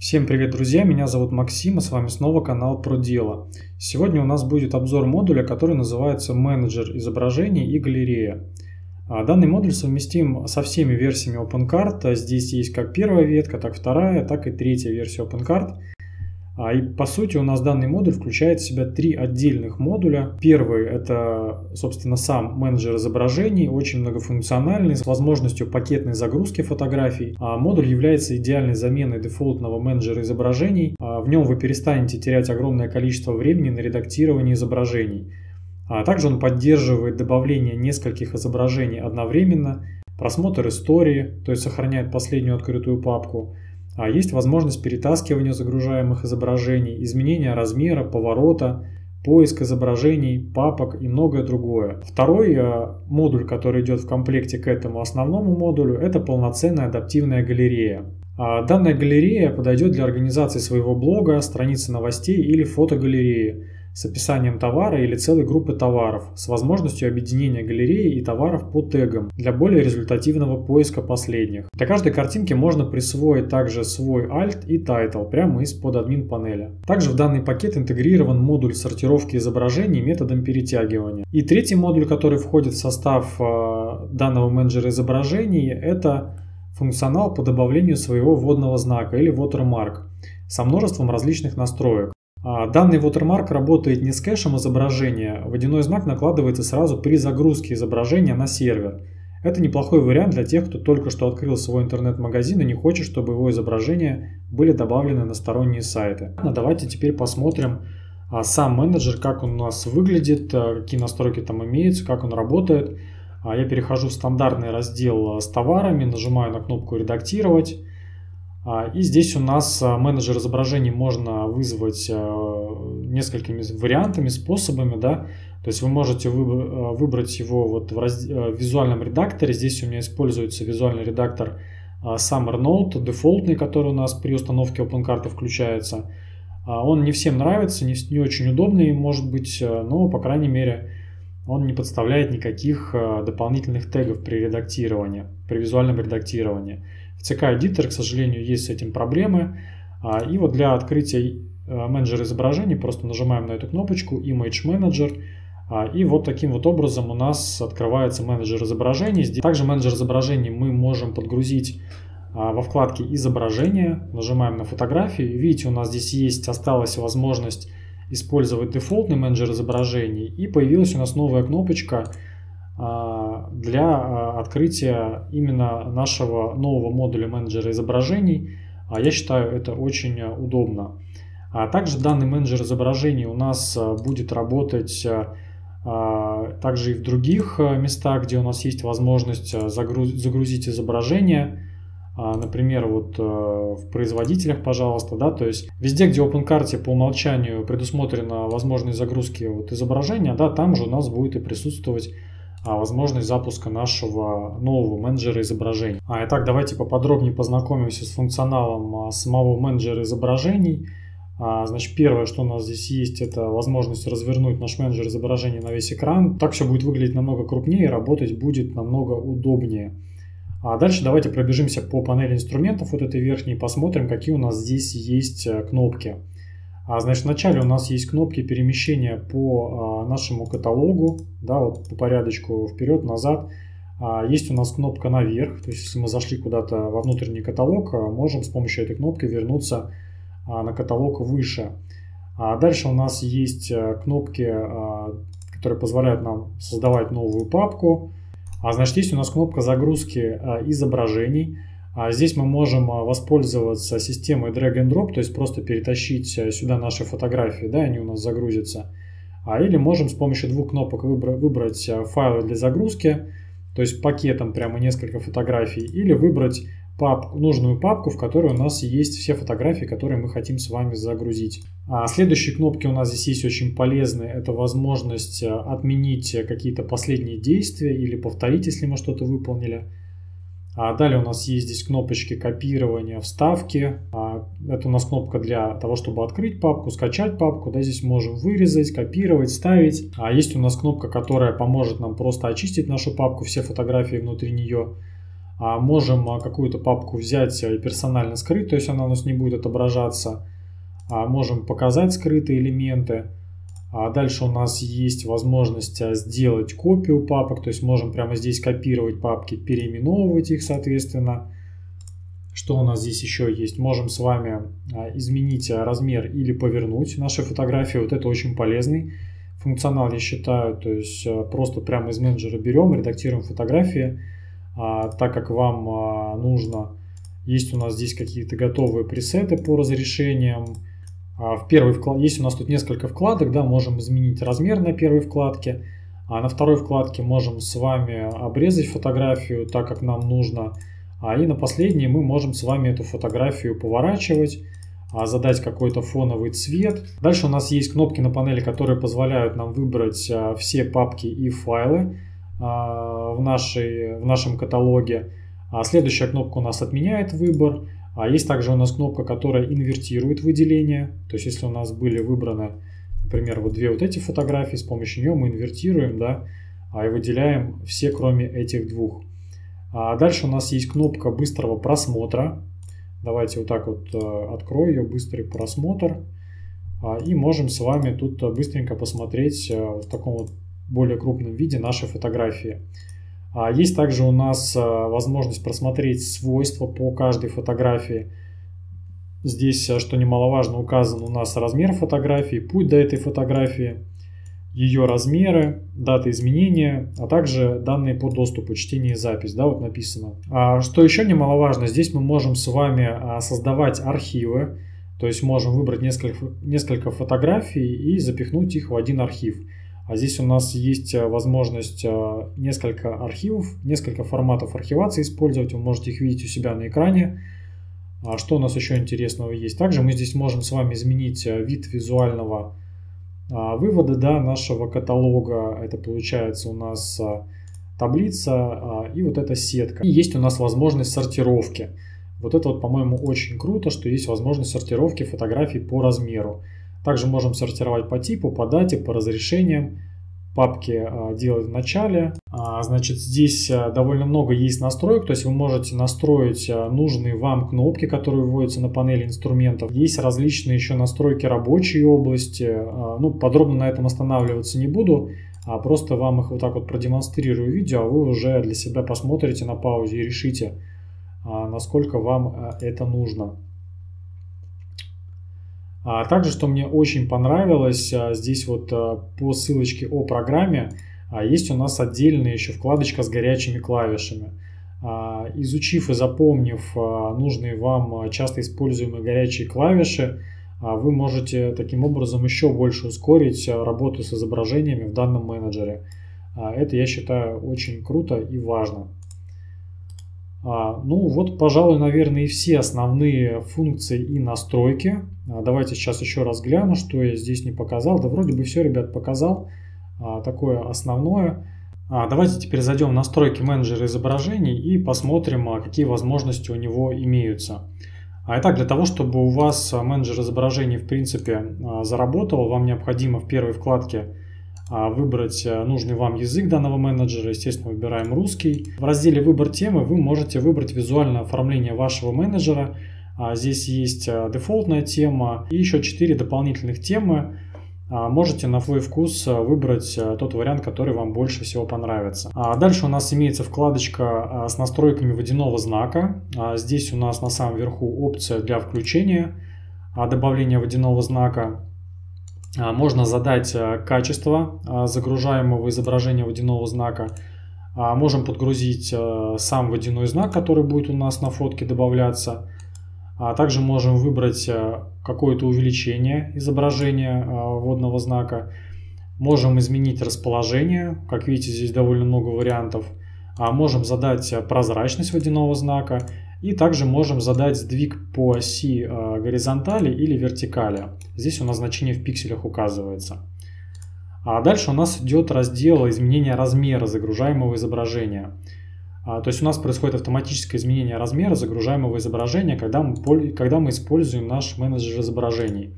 Всем привет, друзья! Меня зовут Максим, и с вами снова канал Про Дело. Сегодня у нас будет обзор модуля, который называется «Менеджер изображений и галерея». Данный модуль совместим со всеми версиями OpenCart. Здесь есть как первая ветка, так вторая, так и третья версия OpenCart. И по сути у нас данный модуль включает в себя три отдельных модуля. Первый — это, собственно, сам менеджер изображений, очень многофункциональный, с возможностью пакетной загрузки фотографий. Модуль является идеальной заменой дефолтного менеджера изображений. В нем вы перестанете терять огромное количество времени на редактирование изображений. Также он поддерживает добавление нескольких изображений одновременно, просмотр истории, то есть сохраняет последнюю открытую папку. Есть возможность перетаскивания загружаемых изображений, изменения размера, поворота, поиск изображений, папок и многое другое. Второй модуль, который идет в комплекте к этому основному модулю, это полноценная адаптивная галерея. Данная галерея подойдет для организации своего блога, страницы новостей или фотогалереи с описанием товара или целой группы товаров, с возможностью объединения галереи и товаров по тегам для более результативного поиска последних. Для каждой картинки можно присвоить также свой alt и title прямо из-под админ панели. Также в данный пакет интегрирован модуль сортировки изображений методом перетягивания. И третий модуль, который входит в состав данного менеджера изображений, это функционал по добавлению своего водного знака или watermark со множеством различных настроек. Данный watermark работает не с кэшем изображения, водяной знак накладывается сразу при загрузке изображения на сервер. Это неплохой вариант для тех, кто только что открыл свой интернет-магазин и не хочет, чтобы его изображения были добавлены на сторонние сайты. Давайте теперь посмотрим сам менеджер, как он у нас выглядит, какие настройки там имеются, как он работает. Я перехожу в стандартный раздел с товарами, нажимаю на кнопку «Редактировать». И здесь у нас менеджер изображений можно вызвать несколькими вариантами, способами, да? То есть вы можете выбрать его вот в визуальном редакторе. Здесь у меня используется визуальный редактор SummerNote, дефолтный, который у нас при установке OpenCart включается. Он не всем нравится, не очень удобный, может быть, но, по крайней мере, он не подставляет никаких дополнительных тегов при редактировании, при визуальном редактировании. В CK Editor, к сожалению, есть с этим проблемы. И вот для открытия менеджера изображений просто нажимаем на эту кнопочку Image Manager. И вот таким вот образом у нас открывается менеджер изображений. Здесь также менеджер изображений мы можем подгрузить во вкладке «Изображения». Нажимаем на фотографии. Видите, у нас здесь осталась возможность использовать дефолтный менеджер изображений, и появилась у нас новая кнопочка для открытия именно нашего нового модуля менеджера изображений. Я считаю, это очень удобно. Также данный менеджер изображений у нас будет работать также и в других местах, где у нас есть возможность загрузить изображение. Например, вот в производителях, пожалуйста, да, то есть везде, где в OpenCart по умолчанию предусмотрена возможность загрузки вот изображения, да, там же у нас будет и присутствовать возможность запуска нашего нового менеджера изображений. Итак, давайте поподробнее познакомимся с функционалом самого менеджера изображений. Значит, первое, что у нас здесь есть, это возможность развернуть наш менеджер изображений на весь экран. Так все будет выглядеть намного крупнее, работать будет намного удобнее. А дальше давайте пробежимся по панели инструментов вот этой верхней и посмотрим, какие у нас здесь есть кнопки. Значит, вначале у нас есть кнопки перемещения по нашему каталогу, да, вот по порядочку вперед-назад. Есть у нас кнопка наверх, то есть если мы зашли куда-то во внутренний каталог, можем с помощью этой кнопки вернуться на каталог выше. Дальше у нас есть кнопки, которые позволяют нам создавать новую папку. Значит, есть у нас кнопка загрузки изображений. Здесь мы можем воспользоваться системой drag and drop, то есть просто перетащить сюда наши фотографии, да, они у нас загрузятся. Или можем с помощью двух кнопок выбрать файлы для загрузки, то есть пакетом прямо несколько фотографий, или выбрать нужную папку, в которой у нас есть все фотографии, которые мы хотим с вами загрузить. Следующие кнопки у нас здесь есть очень полезные. Это возможность отменить какие-то последние действия или повторить, если мы что-то выполнили. Далее у нас есть здесь кнопочки копирования, вставки. Это у нас кнопка для того, чтобы открыть папку, скачать папку. Да, здесь можем вырезать, копировать, ставить. Есть у нас кнопка, которая поможет нам просто очистить нашу папку, все фотографии внутри нее. Можем какую-то папку взять и персонально скрыть, то есть она у нас не будет отображаться. Можем показать скрытые элементы. Дальше у нас есть возможность сделать копию папок, то есть можем прямо здесь копировать папки, переименовывать их соответственно. Что у нас здесь еще есть? Можем с вами изменить размер или повернуть наши фотографии. Вот это очень полезный функционал, я считаю. То есть просто прямо из менеджера берем, редактируем фотографии так, как вам нужно. Есть у нас здесь какие-то готовые пресеты по разрешениям. В первой вкладке есть у нас тут несколько вкладок, да, можем изменить размер на первой вкладке, а на второй вкладке можем с вами обрезать фотографию так, как нам нужно. И на последней мы можем с вами эту фотографию поворачивать, задать какой-то фоновый цвет. Дальше у нас есть кнопки на панели, которые позволяют нам выбрать все папки и файлы в нашем каталоге. Следующая кнопка у нас отменяет выбор. Есть также у нас кнопка, которая инвертирует выделение. То есть если у нас были выбраны, например, вот две вот эти фотографии, с помощью нее мы инвертируем, да, и выделяем все, кроме этих двух. Дальше у нас есть кнопка быстрого просмотра. Давайте вот так вот открою ее, быстрый просмотр. И можем с вами тут быстренько посмотреть в таком вот более крупном виде наши фотографии. Есть также у нас возможность просмотреть свойства по каждой фотографии. Здесь, что немаловажно, указан у нас размер фотографии, путь до этой фотографии, ее размеры, даты изменения, а также данные по доступу, чтение и запись, да, вот написано. Что еще немаловажно, здесь мы можем с вами создавать архивы, то есть можем выбрать несколько фотографий и запихнуть их в один архив. А здесь у нас есть возможность несколько архивов, несколько форматов архивации использовать, вы можете их видеть у себя на экране. Что у нас еще интересного есть? Также мы здесь можем с вами изменить вид визуального вывода, да, нашего каталога. Это получается у нас таблица и вот эта сетка. И есть у нас возможность сортировки. Вот это вот, по-моему, очень круто, что есть возможность сортировки фотографий по размеру. Также можем сортировать по типу, по дате, по разрешениям. Папки делать в начале. Значит, здесь довольно много есть настроек, то есть вы можете настроить нужные вам кнопки, которые вводятся на панели инструментов. Есть различные еще настройки рабочей области. Ну, подробно на этом останавливаться не буду, просто вам их вот так вот продемонстрирую в видео, а вы уже для себя посмотрите на паузе и решите, насколько вам это нужно. Также, что мне очень понравилось, здесь вот по ссылочке о программе есть у нас отдельная еще вкладочка с горячими клавишами. Изучив и запомнив нужные вам часто используемые горячие клавиши, вы можете таким образом еще больше ускорить работу с изображениями в данном менеджере. Это, я считаю, очень круто и важно. Ну вот, пожалуй, наверное, и все основные функции и настройки. Давайте сейчас еще раз гляну, что я здесь не показал. Да вроде бы все, ребят, показал. Такое основное. Давайте теперь зайдем в настройки менеджера изображений и посмотрим, какие возможности у него имеются. Итак, для того, чтобы у вас менеджер изображений в принципе заработал, вам необходимо в первой вкладке выбрать нужный вам язык данного менеджера. Естественно, выбираем русский. В разделе «Выбор темы» вы можете выбрать визуальное оформление вашего менеджера. Здесь есть дефолтная тема и еще 4 дополнительных темы. Можете на свой вкус выбрать тот вариант, который вам больше всего понравится. Дальше у нас имеется вкладочка с настройками водяного знака. Здесь у нас на самом верху опция для включения, добавления водяного знака. Можно задать качество загружаемого изображения водяного знака. Можем подгрузить сам водяной знак, который будет у нас на фотке добавляться. Также можем выбрать какое-то увеличение изображения водного знака. Можем изменить расположение. Как видите, здесь довольно много вариантов. Можем задать прозрачность водяного знака. И также можем задать сдвиг по оси горизонтали или вертикали. Здесь у нас значение в пикселях указывается. А дальше у нас идет раздел изменения размера загружаемого изображения. То есть у нас происходит автоматическое изменение размера загружаемого изображения, когда мы используем наш менеджер изображений.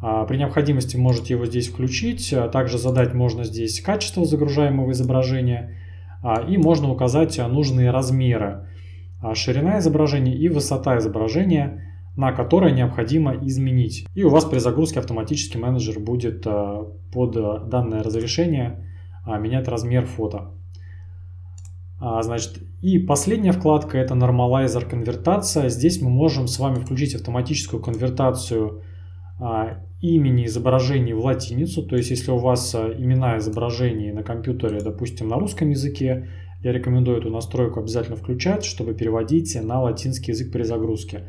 При необходимости можете его здесь включить. Также задать можно здесь качество загружаемого изображения. И можно указать нужные размеры. ширина изображения и высота изображения, на которое необходимо изменить. И у вас при загрузке автоматически менеджер будет под данное разрешение менять размер фото. Значит, и последняя вкладка — это Normalizer, конвертация. Здесь мы можем с вами включить автоматическую конвертацию имени изображений в латиницу. То есть, если у вас имена изображений на компьютере, допустим, на русском языке, я рекомендую эту настройку обязательно включать, чтобы переводить на латинский язык при загрузке.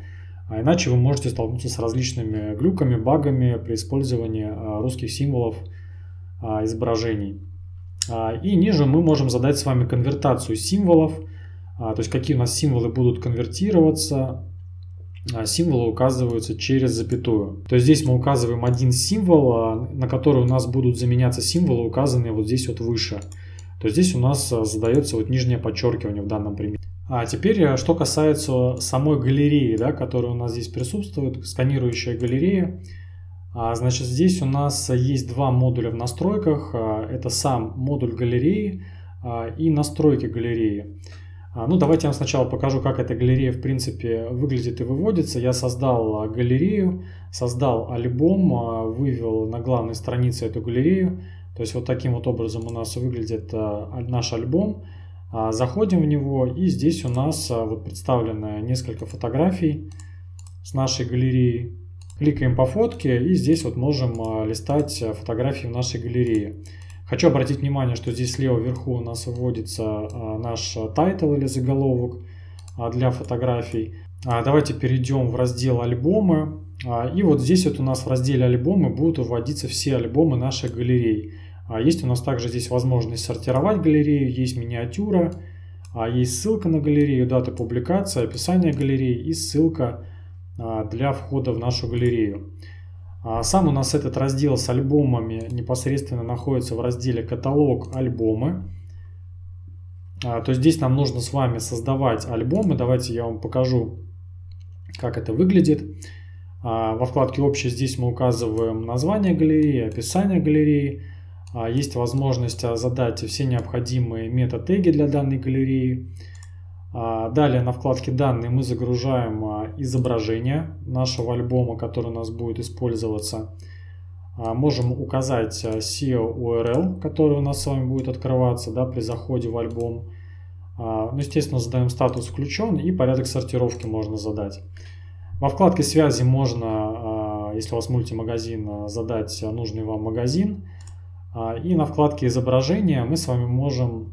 А иначе вы можете столкнуться с различными глюками, багами при использовании русских символов изображений. И ниже мы можем задать с вами конвертацию символов, то есть какие у нас символы будут конвертироваться. Символы указываются через запятую. То есть здесь мы указываем один символ, на который у нас будут заменяться символы, указанные вот здесь вот выше. То есть здесь у нас задается вот нижнее подчеркивание в данном примере. А теперь, что касается самой галереи, да, которая у нас здесь присутствует, сканирующая галерея. Значит, здесь у нас есть два модуля в настройках. Это сам модуль галереи и настройки галереи. Ну, давайте я вам сначала покажу, как эта галерея, в принципе, выглядит и выводится. Я создал галерею, создал альбом, вывел на главной странице эту галерею. То есть вот таким вот образом у нас выглядит наш альбом. Заходим в него, и здесь у нас вот представлено несколько фотографий с нашей галереи. Кликаем по фотке, и здесь вот можем листать фотографии в нашей галерее. Хочу обратить внимание, что здесь слева вверху у нас вводится наш тайтл или заголовок для фотографий. Давайте перейдем в раздел «Альбомы». И вот здесь вот у нас в разделе «Альбомы» будут вводиться все альбомы нашей галереи. Есть у нас также здесь возможность сортировать галерею, есть миниатюра, есть ссылка на галерею, дата публикации, описание галереи и ссылка для входа в нашу галерею. Сам у нас этот раздел с альбомами непосредственно находится в разделе «Каталог альбомы». То есть здесь нам нужно с вами создавать альбомы. Давайте я вам покажу, как это выглядит. Во вкладке «Общее» здесь мы указываем название галереи, описание галереи. Есть возможность задать все необходимые мета-теги для данной галереи. Далее на вкладке «Данные» мы загружаем изображение нашего альбома, который у нас будет использоваться. Можем указать SEO URL, который у нас с вами будет открываться, да, при заходе в альбом. Ну, естественно, задаем статус «Включен» и порядок сортировки можно задать. Во вкладке «Связи» можно, если у вас мультимагазин, задать нужный вам магазин. И на вкладке «Изображения» мы с вами можем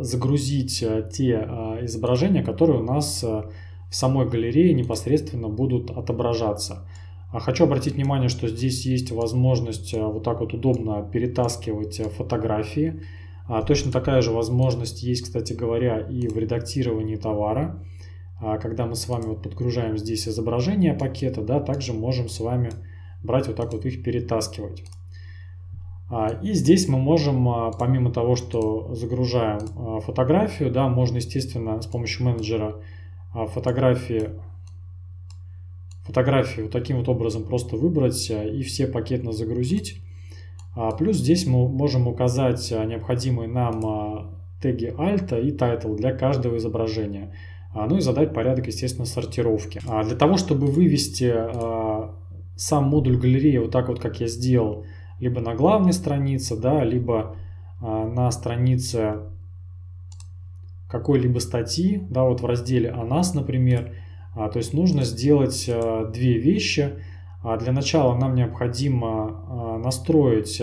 загрузить те изображения, которые у нас в самой галерее непосредственно будут отображаться. Хочу обратить внимание, что здесь есть возможность вот так вот удобно перетаскивать фотографии. Точно такая же возможность есть, кстати говоря, и в редактировании товара. Когда мы с вами вот подгружаем здесь изображение пакета, да, также можем с вами брать вот так вот их перетаскивать. И здесь мы можем, помимо того, что загружаем фотографию, да, можно, естественно, с помощью менеджера фотографии вот таким вот образом просто выбрать и все пакетно загрузить. Плюс здесь мы можем указать необходимые нам теги Alt и Title для каждого изображения. Ну и задать порядок, естественно, сортировки. Для того, чтобы вывести сам модуль галереи вот так вот, как я сделал, либо на главной странице, да, либо на странице какой-либо статьи, да, вот в разделе «О нас», например. То есть нужно сделать две вещи. Для начала нам необходимо настроить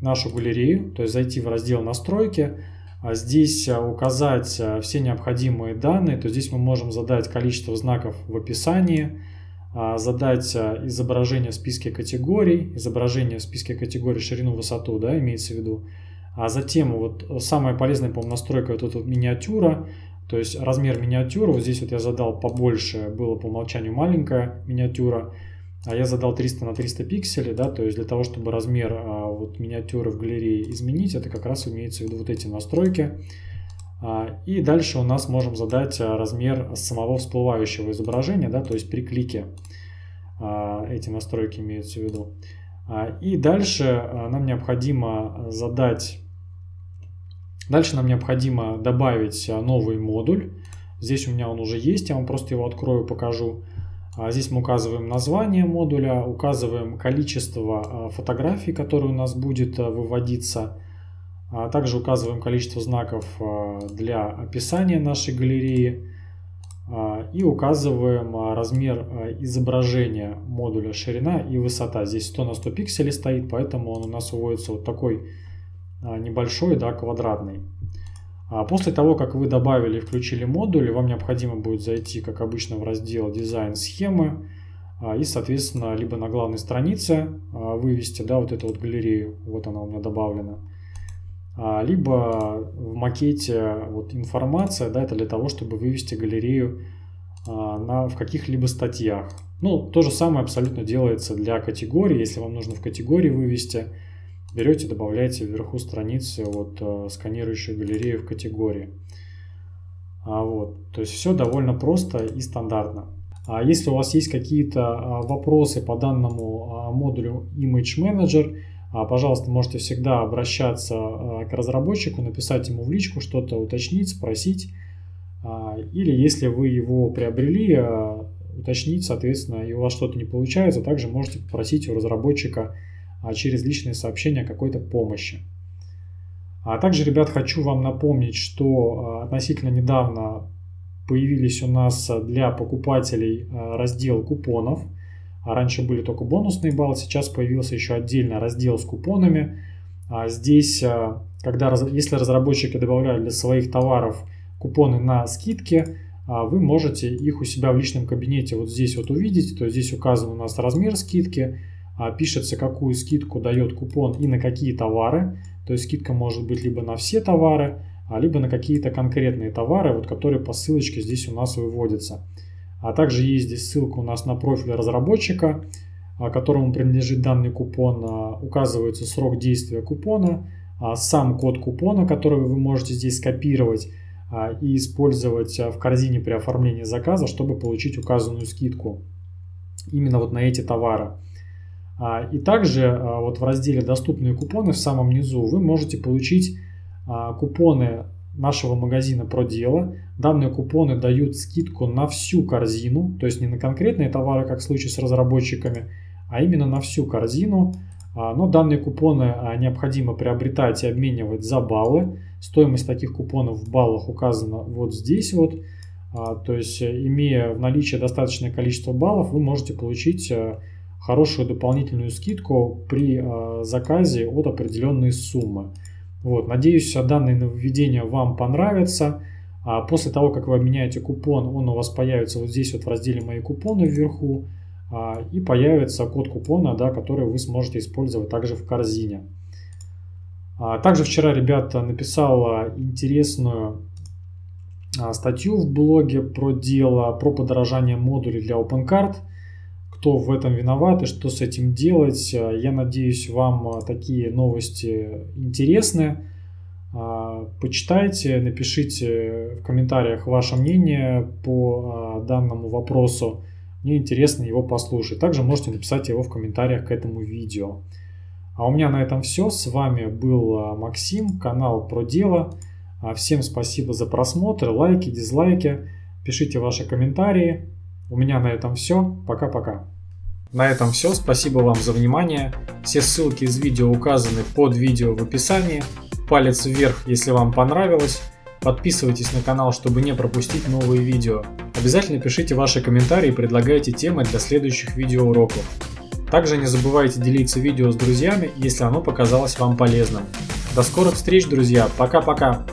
нашу галерею, то есть зайти в раздел «Настройки». Здесь указать все необходимые данные, то есть здесь мы можем задать количество знаков в описании, задать изображение в списке категорий, изображение в списке категорий, ширину, высоту, да, имеется в виду. А затем вот самая полезная, по-моему, настройка — вот эта миниатюра, то есть размер миниатюры. Вот здесь вот я задал побольше, было по умолчанию маленькая миниатюра, а я задал 300 на 300 пикселей, да, то есть для того, чтобы размер вот миниатюры в галерее изменить, это как раз имеется в виду вот эти настройки. И дальше у нас можем задать размер самого всплывающего изображения, да, то есть при клике эти настройки имеются в виду. И дальше нам необходимо задать Дальше нам необходимо добавить новый модуль. Здесь у меня он уже есть, я вам просто его открою, покажу. Здесь мы указываем название модуля, указываем количество фотографий, которые у нас будет выводиться. Также указываем количество знаков для описания нашей галереи. И указываем размер изображения модуля, ширина и высота. Здесь 100 на 100 пикселей стоит, поэтому он у нас выводится вот такой небольшой, да, квадратный. После того, как вы добавили и включили модуль, вам необходимо будет зайти, как обычно, в раздел «Дизайн схемы» и, соответственно, либо на главной странице вывести, да, вот эту вот галерею, вот она у меня добавлена, либо в макете вот информация, да, это для того, чтобы вывести галерею в каких-либо статьях. Ну, то же самое абсолютно делается для категории. Если вам нужно в категории вывести, берете, добавляете вверху страницы вот, сканирующую галерею в категории. Вот. То есть все довольно просто и стандартно. Если у вас есть какие-то вопросы по данному модулю Image Manager, пожалуйста, можете всегда обращаться к разработчику, написать ему в личку, что-то уточнить, спросить. Или если вы его приобрели, уточнить, соответственно, и у вас что-то не получается, также можете попросить у разработчика через личные сообщения какой-то помощи. А также, ребят, хочу вам напомнить, что относительно недавно появились у нас для покупателей раздел купонов. Раньше были только бонусные баллы, сейчас появился еще отдельно раздел с купонами. Здесь, если разработчики добавляют для своих товаров купоны на скидки, вы можете их у себя в личном кабинете вот здесь вот увидеть. То есть здесь указан у нас размер скидки, пишется, какую скидку дает купон и на какие товары. То есть скидка может быть либо на все товары, либо на какие-то конкретные товары, вот которые по ссылочке здесь у нас выводятся. А также есть здесь ссылка у нас на профиль разработчика, которому принадлежит данный купон. Указывается срок действия купона, сам код купона, который вы можете здесь скопировать и использовать в корзине при оформлении заказа, чтобы получить указанную скидку именно вот на эти товары. И также вот в разделе «Доступные купоны» в самом низу вы можете получить купоны нашего магазина «Про Дело». Данные купоны дают скидку на всю корзину, то есть не на конкретные товары, как в случае с разработчиками, а именно на всю корзину. Но данные купоны необходимо приобретать и обменивать за баллы. Стоимость таких купонов в баллах указана вот здесь вот. То есть, имея в наличии достаточное количество баллов, вы можете получить хорошую дополнительную скидку при заказе от определенной суммы. Вот, надеюсь, данное нововведение вам понравится. После того, как вы обменяете купон, он у вас появится вот здесь вот в разделе «Мои купоны» вверху. И появится код купона, да, который вы сможете использовать также в корзине. Также вчера, ребята, написал интересную статью в блоге «Про Дело», про подорожание модулей для OpenCart. Кто в этом виноват и что с этим делать. Я надеюсь, вам такие новости интересны. Почитайте, напишите в комментариях ваше мнение по данному вопросу. Мне интересно его послушать. Также можете написать его в комментариях к этому видео. А у меня на этом все. С вами был Максим, канал «Про Дело». Всем спасибо за просмотр, лайки, дизлайки. Пишите ваши комментарии. У меня на этом все. Пока-пока. На этом все. Спасибо вам за внимание. Все ссылки из видео указаны под видео в описании. Палец вверх, если вам понравилось. Подписывайтесь на канал, чтобы не пропустить новые видео. Обязательно пишите ваши комментарии и предлагайте темы для следующих видеоуроков. Также не забывайте делиться видео с друзьями, если оно показалось вам полезным. До скорых встреч, друзья. Пока-пока.